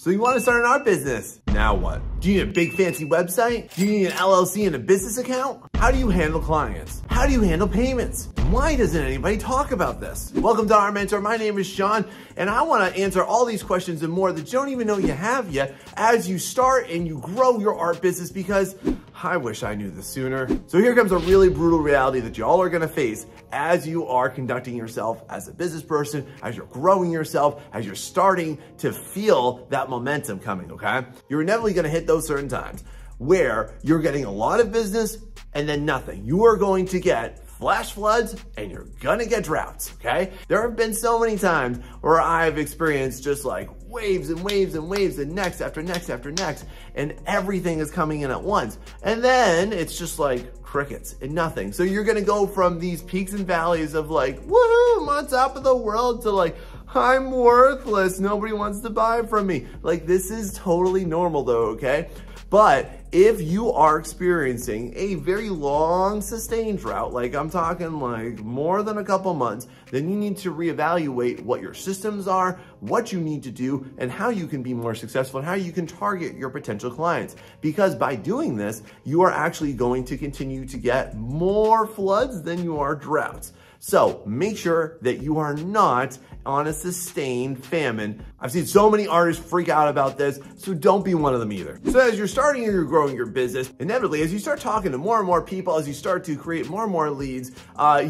So you want to start an art business. Now what? Do you need a big fancy website? Do you need an LLC and a business account? How do you handle clients? How do you handle payments? Why doesn't anybody talk about this? Welcome to Art Mentor. My name is Sean, and I want to answer all these questions and more that you don't even know you have yet as you start and you grow your art business, because I wish I knew this sooner. So here comes a really brutal reality that you all are going to face as you are conducting yourself as a business person, as you're growing yourself, as you're starting to feel that momentum coming, okay? You're inevitably going to hit those certain times where you're getting a lot of business and then nothing. You are going to get flash floods and you're gonna get droughts, okay? There have been so many times where I've experienced just like waves and waves and waves and next after next after next, and everything is coming in at once. And then it's just like crickets and nothing. So you're gonna go from these peaks and valleys of like, woohoo, I'm on top of the world, to like, I'm worthless, nobody wants to buy from me. Like, this is totally normal though, okay? But if you are experiencing a very long sustained drought, like I'm talking like more than a couple months, then you need to reevaluate what your systems are, what you need to do, and how you can be more successful, and how you can target your potential clients. Because by doing this, you are actually going to continue to get more floods than you are droughts. So make sure that you are not on a sustained famine. I've seen so many artists freak out about this, so don't be one of them either. So as you're starting and you're growing your business, inevitably, as you start talking to more and more people, as you start to create more and more leads,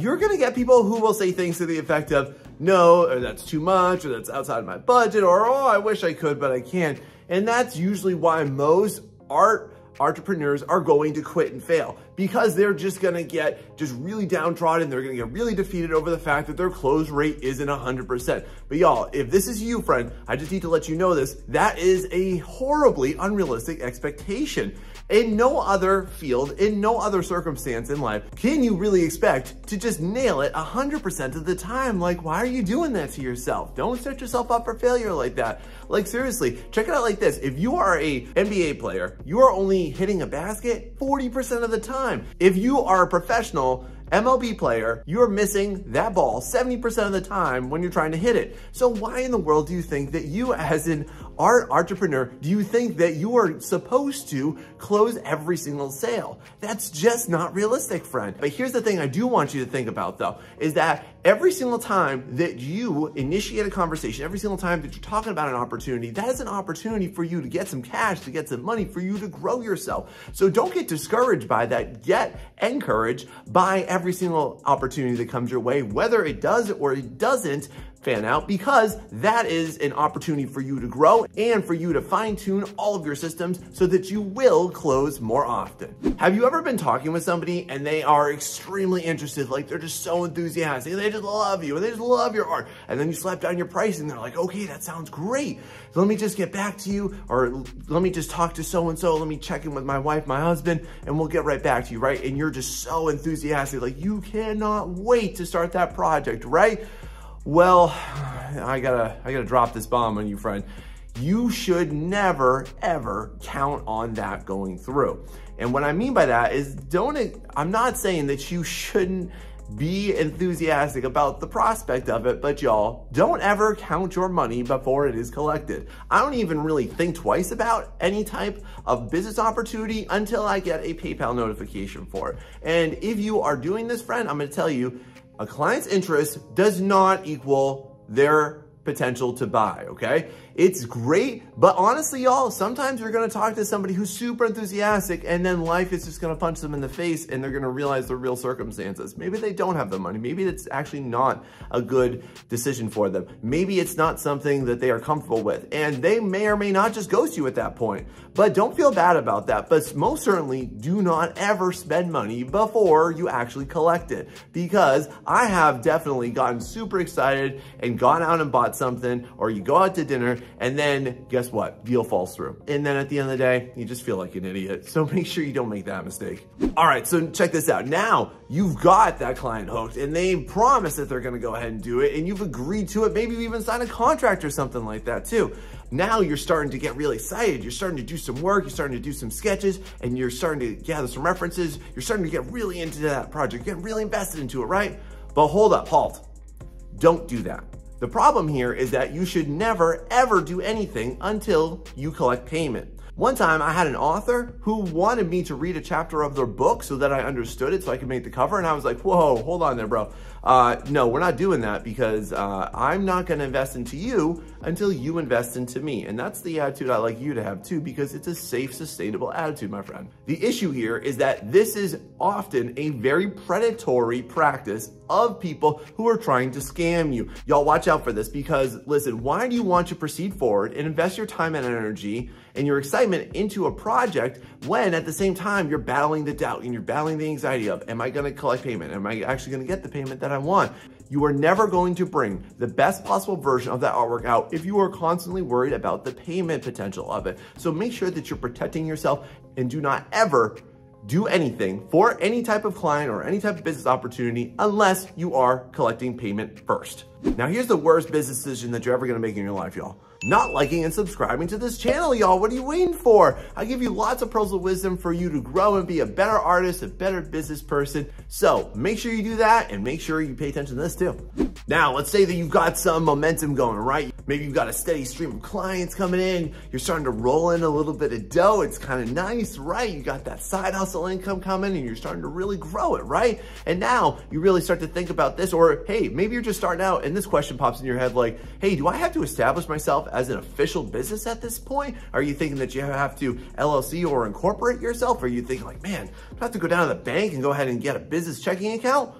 you're gonna get people who will say things to the effect of, no, or that's too much, or that's outside my budget, or oh, I wish I could, but I can't. And that's usually why most entrepreneurs are going to quit and fail, because they're just gonna get just really downtrodden. They're gonna get really defeated over the fact that their close rate isn't 100%. But y'all, if this is you, friend, I just need to let you know this. That is a horribly unrealistic expectation. In no other field, in no other circumstance in life, can you really expect to just nail it 100% of the time. Like, why are you doing that to yourself? Don't set yourself up for failure like that. Like, seriously, check it out like this. If you are a NBA player, you are only hitting a basket 40% of the time. If you are a professional MLB player, you're missing that ball 70% of the time when you're trying to hit it. So why in the world do you think that you as an art entrepreneur, do you think that you are supposed to close every single sale? That's just not realistic, friend. But here's the thing I do want you to think about though, is that every single time that you initiate a conversation, every single time that you're talking about an opportunity, that is an opportunity for you to get some cash, to get some money, for you to grow yourself. So don't get discouraged by that. Get encouraged by every single opportunity that comes your way, whether it does or it doesn't fan out, because that is an opportunity for you to grow and for you to fine tune all of your systems so that you will close more often. Have you ever been talking with somebody and they are extremely interested, like they're just so enthusiastic, they just love you and they just love your art, and then you slap down your price and they're like, okay, that sounds great. So let me just get back to you, or let me just talk to so-and-so, let me check in with my wife, my husband, and we'll get right back to you, right? And you're just so enthusiastic, like you cannot wait to start that project, right? Well, I gotta drop this bomb on you, friend. You should never, ever count on that going through. And what I mean by that is, I'm not saying that you shouldn't be enthusiastic about the prospect of it, but y'all, don't ever count your money before it is collected. I don't even really think twice about any type of business opportunity until I get a PayPal notification for it. And if you are doing this, friend, I'm gonna tell you, a client's interest does not equal their potential to buy, okay? It's great, but honestly, y'all, sometimes you're gonna talk to somebody who's super enthusiastic and then life is just gonna punch them in the face and they're gonna realize the real circumstances. Maybe they don't have the money. Maybe it's actually not a good decision for them. Maybe it's not something that they are comfortable with, and they may or may not just ghost you at that point. But don't feel bad about that. But most certainly do not ever spend money before you actually collect it, because I have definitely gotten super excited and gone out and bought something, or you go out to dinner and then guess what? Deal falls through. And then at the end of the day, you just feel like an idiot. So make sure you don't make that mistake. All right, so check this out. Now you've got that client hooked and they promise that they're gonna go ahead and do it, and you've agreed to it. Maybe you even signed a contract or something like that too. Now you're starting to get really excited. You're starting to do some work, you're starting to do some sketches, and you're starting to gather some references. You're starting to get really into that project, get really invested into it, right? But hold up, halt. Don't do that. The problem here is that you should never ever do anything until you collect payment. One time I had an author who wanted me to read a chapter of their book so that I understood it so I could make the cover. And I was like, whoa, hold on there, bro. No, we're not doing that because I'm not going to invest into you until you invest into me. And that's the attitude I like you to have too, because it's a safe, sustainable attitude, my friend. The issue here is that this is often a very predatory practice of people who are trying to scam you. Y'all watch out for this because listen, why do you want to proceed forward and invest your time and energy and your excitement into a project when at the same time you're battling the doubt and you're battling the anxiety of, am I gonna collect payment? Am I actually gonna get the payment that I want? You are never going to bring the best possible version of that artwork out if you are constantly worried about the payment potential of it. So make sure that you're protecting yourself and do not ever do anything for any type of client or any type of business opportunity unless you are collecting payment first. Now here's the worst business decision that you're ever gonna make in your life, y'all. Not liking and subscribing to this channel, y'all. What are you waiting for? I give you lots of pearls of wisdom for you to grow and be a better artist, a better business person. So make sure you do that and make sure you pay attention to this too. Now, let's say that you've got some momentum going, right? Maybe you've got a steady stream of clients coming in. You're starting to roll in a little bit of dough. It's kind of nice, right? You got that side hustle income coming and you're starting to really grow it, right? And now you really start to think about this, or hey, maybe you're just starting out and this question pops in your head like, hey, do I have to establish myself as an official business at this point? Are you thinking that you have to LLC or incorporate yourself? Are you thinking like, man, I have to go down to the bank and go ahead and get a business checking account?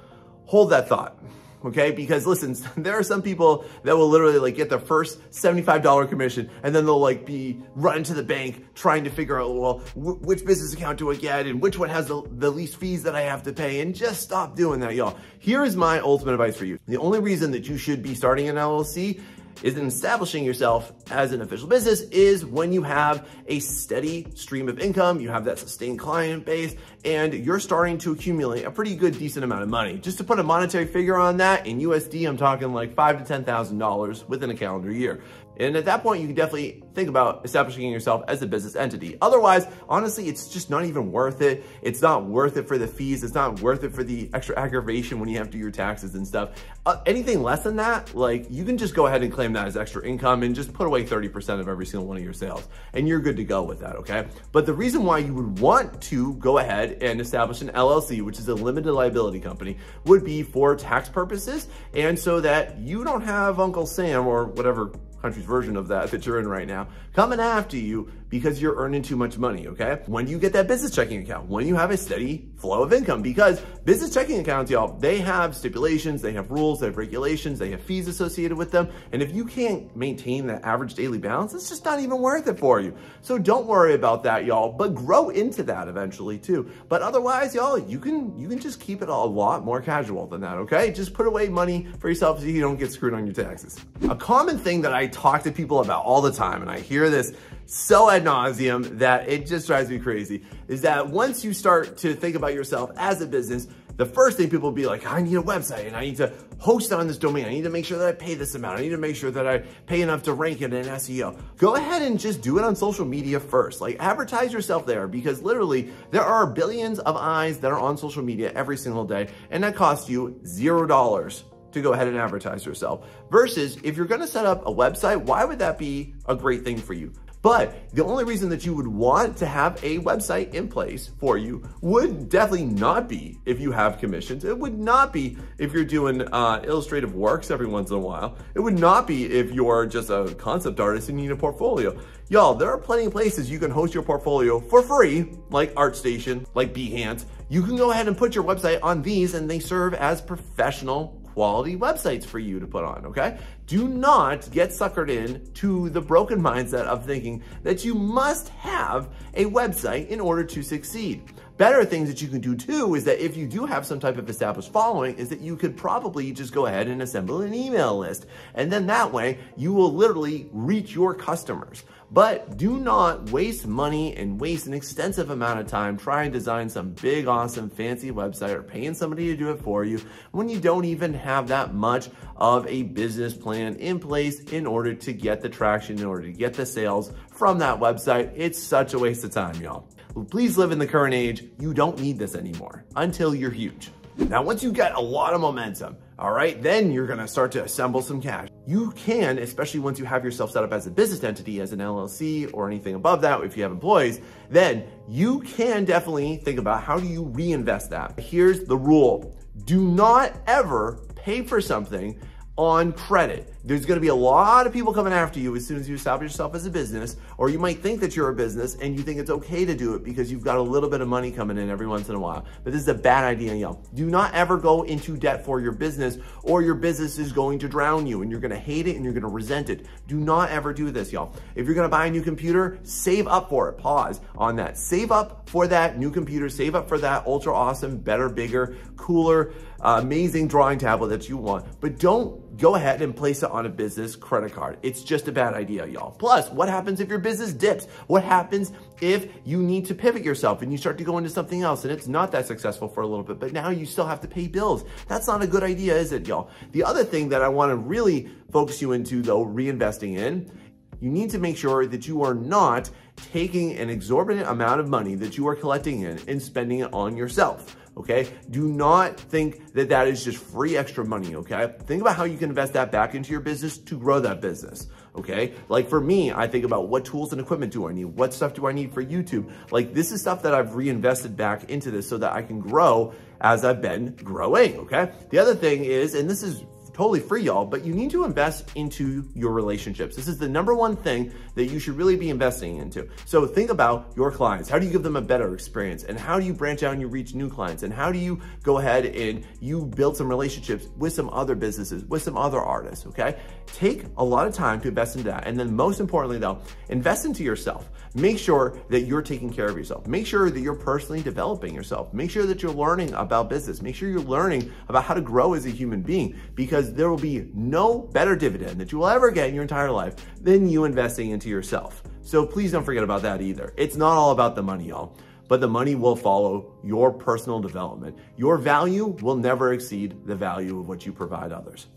Hold that thought. Okay, because listen, there are some people that will literally like get their first $75 commission and then they'll like be running to the bank trying to figure out, well, which business account do I get and which one has the least fees that I have to pay, and just stop doing that, y'all. Here is my ultimate advice for you. The only reason that you should be starting an LLC is in establishing yourself as an official business is when you have a steady stream of income, you have that sustained client base, and you're starting to accumulate a pretty good, decent amount of money. Just to put a monetary figure on that, in USD, I'm talking like $5,000 to $10,000 within a calendar year. And at that point, you can definitely think about establishing yourself as a business entity. Otherwise, honestly, it's just not even worth it. It's not worth it for the fees. It's not worth it for the extra aggravation when you have to do your taxes and stuff. Anything less than that, like you can just go ahead and claim that as extra income and just put away 30% of every single one of your sales and you're good to go with that, okay? But the reason why you would want to go ahead and establish an LLC, which is a limited liability company, would be for tax purposes and so that you don't have Uncle Sam or whatever country's version of that you're in right now coming after you because you're earning too much money, okay? When you get that business checking account, when you have a steady flow of income, because business checking accounts, y'all, they have stipulations, they have rules, they have regulations, they have fees associated with them. And if you can't maintain that average daily balance, it's just not even worth it for you. So don't worry about that, y'all, but grow into that eventually too. But otherwise, y'all, you can just keep it a lot more casual than that, okay? Just put away money for yourself so you don't get screwed on your taxes. A common thing that I talk to people about all the time, and I hear this so ad nauseum that it just drives me crazy, is that once you start to think about yourself as a business, the first thing people will be like, I need a website and I need to host on this domain. I need to make sure that I pay this amount. I need to make sure that I pay enough to rank it in SEO. Go ahead and just do it on social media first. Like advertise yourself there because literally there are billions of eyes that are on social media every single day and that costs you $0 to go ahead and advertise yourself. Versus if you're gonna set up a website, why would that be a great thing for you? But the only reason that you would want to have a website in place for you would definitely not be if you have commissions. It would not be if you're doing illustrative works every once in a while. It would not be if you're just a concept artist and you need a portfolio. Y'all, there are plenty of places you can host your portfolio for free, like ArtStation, like Behance. You can go ahead and put your website on these and they serve as professional quality websites for you to put on, okay? Do not get suckered in to the broken mindset of thinking that you must have a website in order to succeed. Better things that you can do too is that if you do have some type of established following is that you could probably just go ahead and assemble an email list. And then that way you will literally reach your customers. But do not waste money and waste an extensive amount of time trying to design some big, awesome, fancy website or paying somebody to do it for you when you don't even have that much of a business plan in place in order to get the traction, in order to get the sales from that website. It's such a waste of time, y'all. Please live in the current age. You don't need this anymore until you're huge. Now, once you've got a lot of momentum, all right, then you're gonna start to assemble some cash. You can, especially once you have yourself set up as a business entity, as an LLC or anything above that, if you have employees, then you can definitely think about how do you reinvest that. Here's the rule. Do not ever pay for something on credit. There's gonna be a lot of people coming after you as soon as you establish yourself as a business, or you might think that you're a business and you think it's okay to do it because you've got a little bit of money coming in every once in a while. But this is a bad idea, y'all. Do not ever go into debt for your business, or your business is going to drown you and you're gonna hate it and you're gonna resent it. Do not ever do this, y'all. If you're gonna buy a new computer, save up for it. Pause on that. Save up for that new computer, save up for that ultra awesome, better, bigger, cooler, amazing drawing tablet that you want, but don't go ahead and place it on a business credit card. It's just a bad idea, y'all. Plus, what happens if your business dips? What happens if you need to pivot yourself and you start to go into something else and it's not that successful for a little bit, but now you still have to pay bills? That's not a good idea, is it, y'all? The other thing that I wanna really focus you into, though, reinvesting in, you need to make sure that you are not taking an exorbitant amount of money that you are collecting in and spending it on yourself. Okay, do not think that that is just free extra money, okay? Think about how you can invest that back into your business to grow that business, okay? Like for me, I think about what tools and equipment do I need? What stuff do I need for YouTube? Like this is stuff that I've reinvested back into this so that I can grow as I've been growing, okay? The other thing is, and this is totally free, y'all, but you need to invest into your relationships. This is the number one thing that you should really be investing into. So think about your clients. How do you give them a better experience? And how do you branch out and you reach new clients? And how do you go ahead and you build some relationships with some other businesses, with some other artists, okay? Take a lot of time to invest into that. And then most importantly though, invest into yourself. Make sure that you're taking care of yourself. Make sure that you're personally developing yourself. Make sure that you're learning about business. Make sure you're learning about how to grow as a human being, because there will be no better dividend that you will ever get in your entire life than you investing into yourself. So please don't forget about that either. It's not all about the money, y'all, but the money will follow your personal development. Your value will never exceed the value of what you provide others.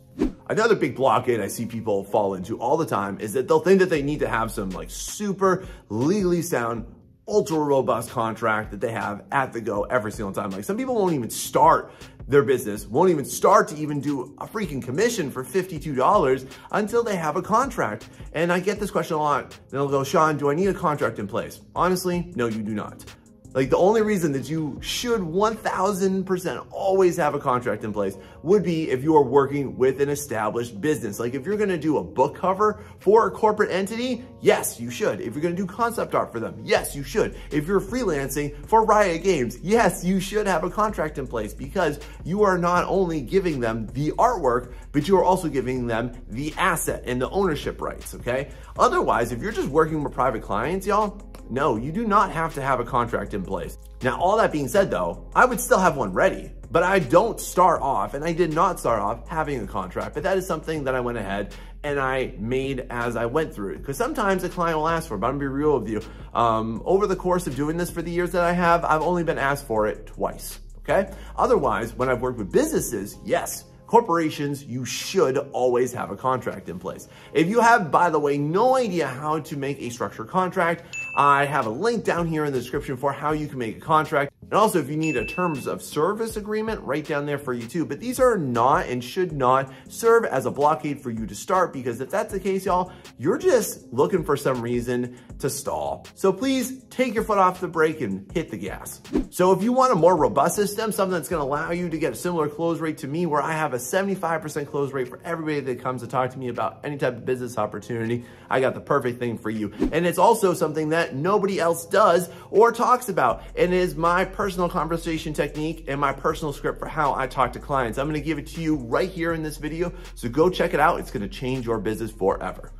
Another big blockade I see people fall into all the time is that they'll think that they need to have some like super legally sound, ultra robust contract that they have at the go every single time. Like some people won't even start their business, won't even start to even do a freaking commission for $52 until they have a contract. And I get this question a lot. They'll go, Sean, do I need a contract in place? Honestly, no, you do not. Like the only reason that you should 1000% always have a contract in place would be if you are working with an established business. Like if you're gonna do a book cover for a corporate entity, yes, you should. If you're gonna do concept art for them, yes, you should. If you're freelancing for Riot Games, yes, you should have a contract in place, because you are not only giving them the artwork, but you are also giving them the asset and the ownership rights, okay? Otherwise, if you're just working with private clients, y'all, no, you do not have to have a contract in place. Now, all that being said though, I would still have one ready, but I don't start off, and I did not start off having a contract, but that is something that I went ahead and I made as I went through it. Because sometimes a client will ask for it, but I'm gonna be real with you. Over the course of doing this for the years that I have, I've only been asked for it twice, okay? Otherwise, when I've worked with businesses, yes, corporations, you should always have a contract in place. If you have, by the way, no idea how to make a structured contract, I have a link down here in the description for how you can make a contract. And also if you need a terms of service agreement, right down there for you too. But these are not and should not serve as a blockade for you to start, because if that's the case, y'all, you're just looking for some reason to stall. So please take your foot off the brake and hit the gas. So if you want a more robust system, something that's gonna allow you to get a similar close rate to me, where I have a 75% close rate for everybody that comes to talk to me about any type of business opportunity, I got the perfect thing for you. And it's also something that nobody else does or talks about, and it is my personal conversation technique and my personal script for how I talk to clients. I'm going to give it to you right here in this video, so go check it out. It's going to change your business forever.